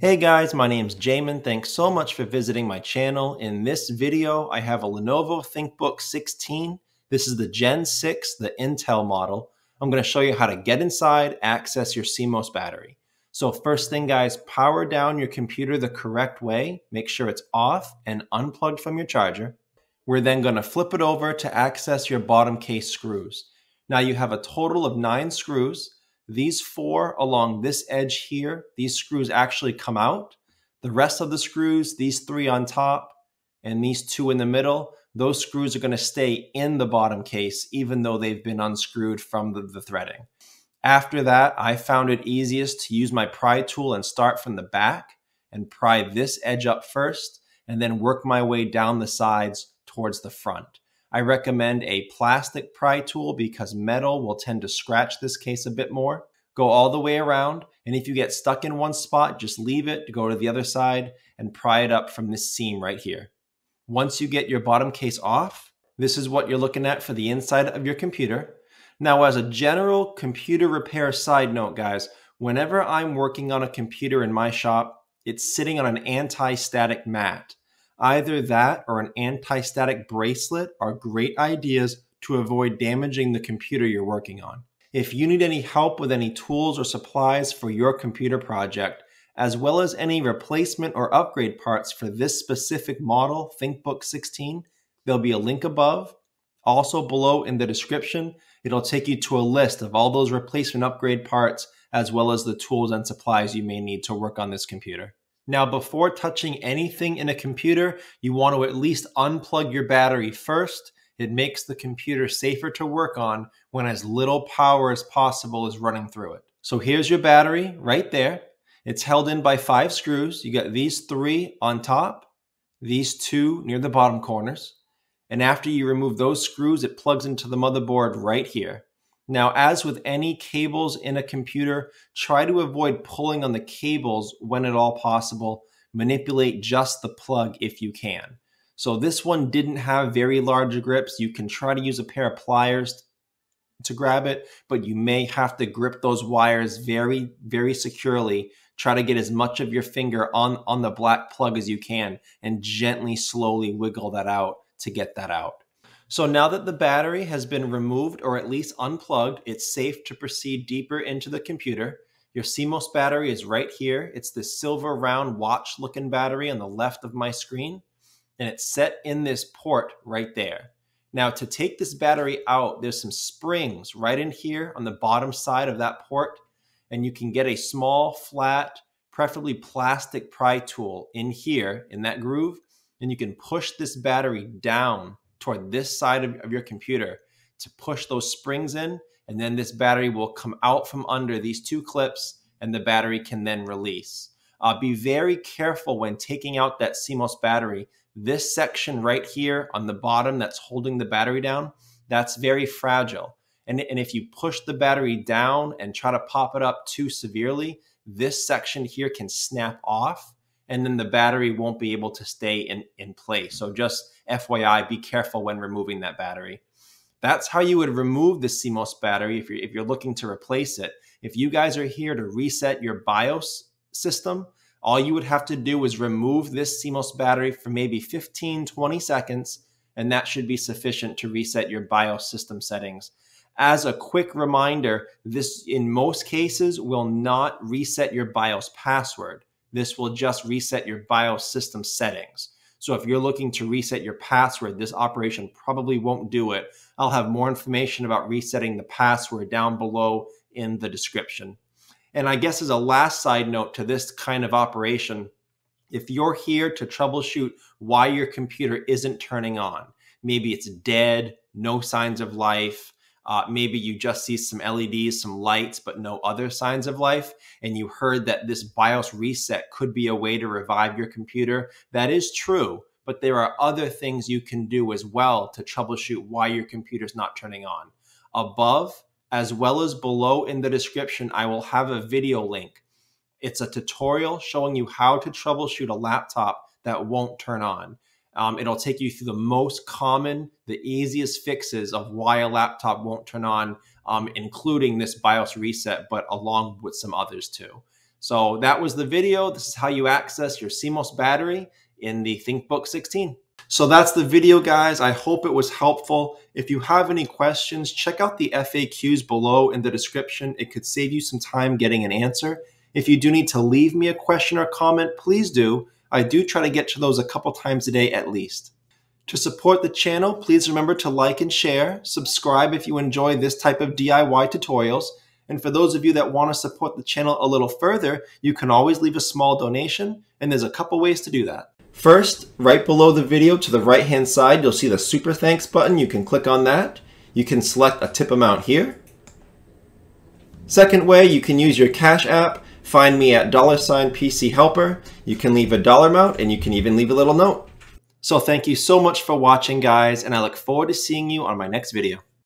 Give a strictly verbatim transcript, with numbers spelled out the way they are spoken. Hey guys, my name's Jamin. Thanks so much for visiting my channel. In this video, I have a Lenovo ThinkBook sixteen. This is the Gen six, the Intel model. I'm going to show you how to get inside, access your C MOS battery. So first thing guys, power down your computer the correct way. Make sure it's off and unplugged from your charger. We're then going to flip it over to access your bottom case screws. Now you have a total of nine screws. These four along this edge here, these screws actually come out. The rest of the screws, these three on top and these two in the middle, those screws are going to stay in the bottom case, even though they've been unscrewed from the, the threading. After that, I found it easiest to use my pry tool and start from the back and pry this edge up first, and then work my way down the sides towards the front. I recommend a plastic pry tool because metal will tend to scratch this case a bit more. Go all the way around, and if you get stuck in one spot, just leave it, go to the other side, and pry it up from this seam right here. Once you get your bottom case off, this is what you're looking at for the inside of your computer. Now, as a general computer repair side note, guys, whenever I'm working on a computer in my shop, it's sitting on an anti-static mat. Either that or an anti-static bracelet are great ideas to avoid damaging the computer you're working on. If you need any help with any tools or supplies for your computer project, as well as any replacement or upgrade parts for this specific model, ThinkBook sixteen, there'll be a link above. Also below in the description, it'll take you to a list of all those replacement upgrade parts, as well as the tools and supplies you may need to work on this computer. Now, before touching anything in a computer, you want to at least unplug your battery first. It makes the computer safer to work on when as little power as possible is running through it. So here's your battery right there. It's held in by five screws. You got these three on top, these two near the bottom corners. And after you remove those screws, it plugs into the motherboard right here. Now, as with any cables in a computer, try to avoid pulling on the cables when at all possible. Manipulate just the plug if you can. So this one didn't have very large grips. You can try to use a pair of pliers to grab it, but you may have to grip those wires very, very securely. Try to get as much of your finger on, on the black plug as you can and gently, slowly wiggle that out to get that out. So now that the battery has been removed or at least unplugged, it's safe to proceed deeper into the computer. Your C MOS battery is right here. It's this silver round watch looking battery on the left of my screen, and it's set in this port right there. Now to take this battery out, there's some springs right in here on the bottom side of that port, and you can get a small, flat, preferably plastic pry tool in here in that groove, and you can push this battery down toward this side of your computer to push those springs in, and then this battery will come out from under these two clips and the battery can then release. Uh, be very careful when taking out that C MOS battery. This section right here on the bottom that's holding the battery down, that's very fragile. And, and if you push the battery down and try to pop it up too severely, this section here can snap off, and then the battery won't be able to stay in, in place. So just F Y I, be careful when removing that battery. That's how you would remove the C MOS battery if you're, if you're looking to replace it. If you guys are here to reset your BIOS system, all you would have to do is remove this C MOS battery for maybe fifteen, twenty seconds, and that should be sufficient to reset your BIOS system settings. As a quick reminder, this in most cases will not reset your BIOS password. This will just reset your BIOS system settings. So if you're looking to reset your password, this operation probably won't do it. I'll have more information about resetting the password down below in the description. And I guess as a last side note to this kind of operation, if you're here to troubleshoot why your computer isn't turning on, maybe it's dead, no signs of life, Uh, maybe you just see some L E Ds, some lights, but no other signs of life, and you heard that this BIOS reset could be a way to revive your computer. That is true, but there are other things you can do as well to troubleshoot why your computer's not turning on. Above, as well as below in the description, I will have a video link. It's a tutorial showing you how to troubleshoot a laptop that won't turn on. Um, it'll take you through the most common, the easiest fixes of why a laptop won't turn on, um, including this BIOS reset, but along with some others too. So that was the video. This is how you access your C MOS battery in the ThinkBook sixteen. So that's the video, guys. I hope it was helpful. If you have any questions, check out the F A Qs below in the description. It could save you some time getting an answer. If you do need to leave me a question or comment, please do. I do try to get to those a couple times a day at least. To support the channel, please remember to like and share, subscribe if you enjoy this type of D I Y tutorials, and for those of you that want to support the channel a little further, you can always leave a small donation, and there's a couple ways to do that. First, right below the video to the right hand side, you'll see the Super Thanks button. You can click on that. You can select a tip amount here. Second way, you can use your Cash App. Find me at dollar sign PCHelper. You can leave a dollar amount, and you can even leave a little note. So thank you so much for watching, guys, and I look forward to seeing you on my next video.